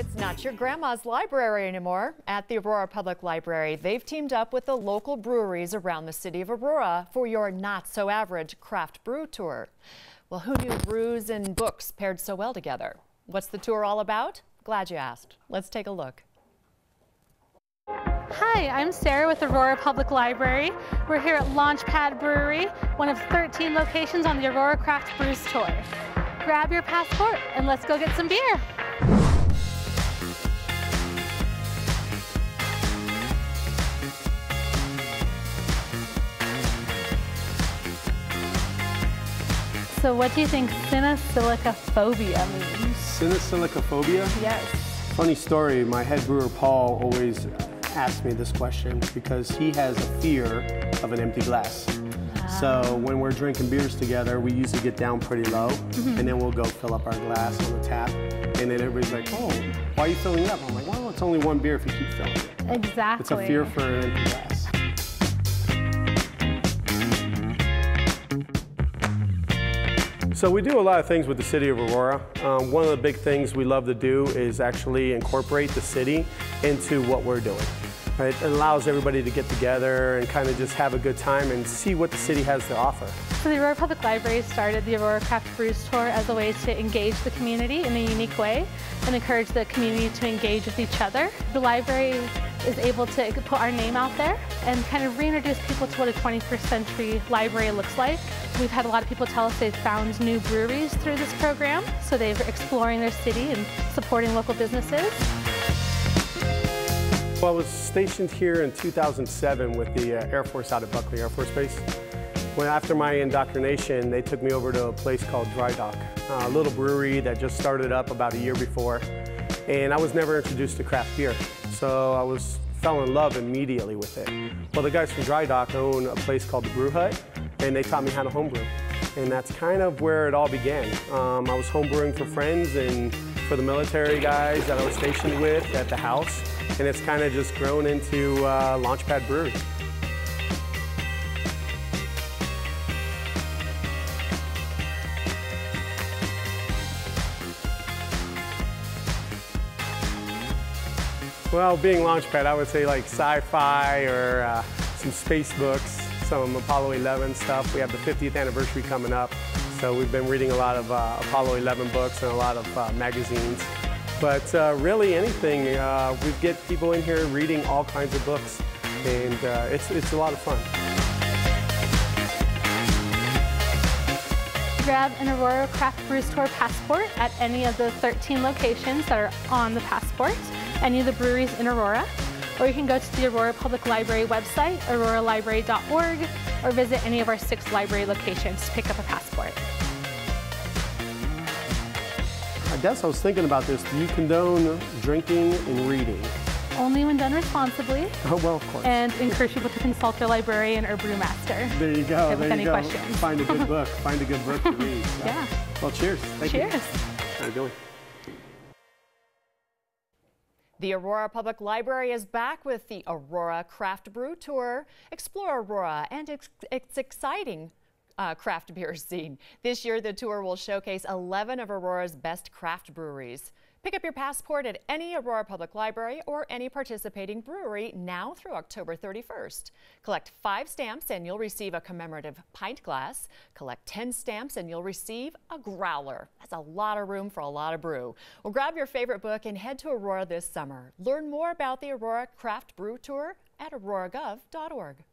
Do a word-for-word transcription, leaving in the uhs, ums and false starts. it's not your grandma's library anymore. At the Aurora Public Library, they've teamed up with the local breweries around the city of Aurora for your not-so-average craft brew tour. Well, who knew brews and books paired so well together? What's the tour all about? Glad you asked. Let's take a look. Hi, I'm Sarah with Aurora Public Library. We're here at Launch Pad Brewery, one of thirteen locations on the Aurora Craft Brews Tour. Grab your passport and let's go get some beer. So what do you think synosilicophobia means? Synosilicophobia? Yes. Funny story, my head brewer Paul always asks me this question because he has a fear of an empty glass. Ah. So when we're drinking beers together, we usually get down pretty low, mm-hmm. and then we'll go fill up our glass on the tap, and then everybody's like, oh, why are you filling up? I'm like, well, it's only one beer if you keep filling it. Exactly. It's a fear for an empty glass. So we do a lot of things with the city of Aurora. Um, one of the big things we love to do is actually incorporate the city into what we're doing. Right? It allows everybody to get together and kind of just have a good time and see what the city has to offer. So the Aurora Public Library started the Aurora Craft Brews Tour as a way to engage the community in a unique way and encourage the community to engage with each other. The library is able to put our name out there and kind of reintroduce people to what a twenty-first century library looks like. We've had a lot of people tell us they've found new breweries through this program, so they're exploring their city and supporting local businesses. Well, I was stationed here in two thousand seven with the uh, Air Force out at Buckley Air Force Base. When after my indoctrination, they took me over to a place called Dry Dock, uh, a little brewery that just started up about a year before, and I was never introduced to craft beer, so I was fell in love immediately with it. Well, the guys from Dry Dock own a place called The Brew Hut, and they taught me how to homebrew. And that's kind of where it all began. Um, I was homebrewing for friends and for the military guys that I was stationed with at the house, and it's kind of just grown into uh, Launch Pad Brewery. Well, being Launchpad, I would say like sci-fi or uh, some space books, some Apollo eleven stuff. We have the fiftieth anniversary coming up, so we've been reading a lot of uh, Apollo eleven books and a lot of uh, magazines. But uh, really anything, uh, we get people in here reading all kinds of books, and uh, it's, it's a lot of fun. Grab an Aurora Craft Brews Tour passport at any of the thirteen locations that are on the passport, any of the breweries in Aurora, or you can go to the Aurora Public Library website, aurora library dot org, or visit any of our six library locations to pick up a passport. I guess I was thinking about this. Do you condone drinking and reading? Only when done responsibly. Oh, well, of course. And encourage people to consult their librarian or brewmaster. There you go, there you go. Questions. Find a good book, find a good book to read. So. Yeah. Well, cheers. Thank cheers. You. How you doing? The Aurora Public Library is back with the Aurora Craft Brew Tour. Explore Aurora and its, its exciting uh, craft beer scene. This year, the tour will showcase eleven of Aurora's best craft breweries. Pick up your passport at any Aurora Public Library or any participating brewery now through October thirty-first. Collect five stamps and you'll receive a commemorative pint glass. Collect ten stamps and you'll receive a growler. That's a lot of room for a lot of brew. Well, grab your favorite book and head to Aurora this summer. Learn more about the Aurora Craft Brew Tour at aurora gov dot org.